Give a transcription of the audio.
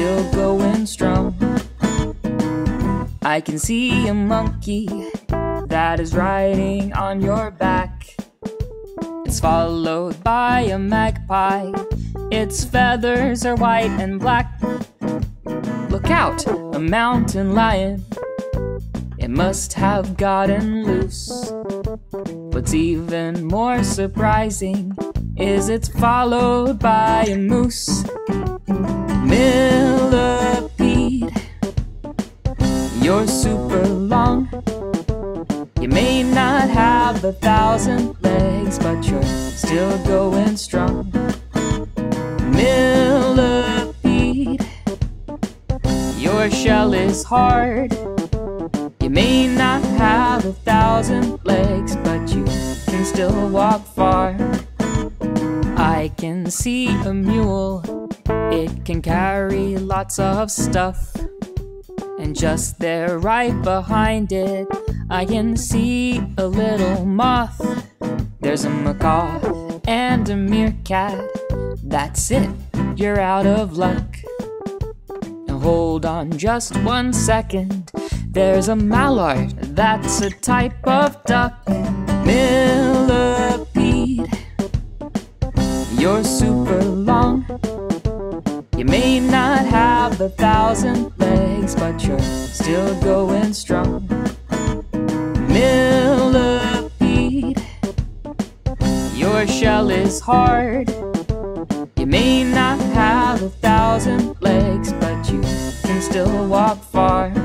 still going strong. I can see a monkey that is riding on your back. It's followed by a magpie. Its feathers are white and black. Look out, a mountain lion. It must have gotten loose. What's even more surprising is it's followed by a moose. Millipede, you're super long. You may not have 1,000 legs, but you're still going strong. Millipede, your shell is hard. You may not have 1,000 legs, but you can still walk far. I can see a mule. It can carry lots of stuff. And just there right behind it, I can see a little moth. There's a macaw and a meerkat. That's it, you're out of luck. Now hold on just 1 second. There's a mallard, that's a type of duck. Millipede, you're super long. You may not have 1,000 legs, but you're still going strong. Millipede, your shell is hard. You may not have 1,000 legs, but you can still walk far.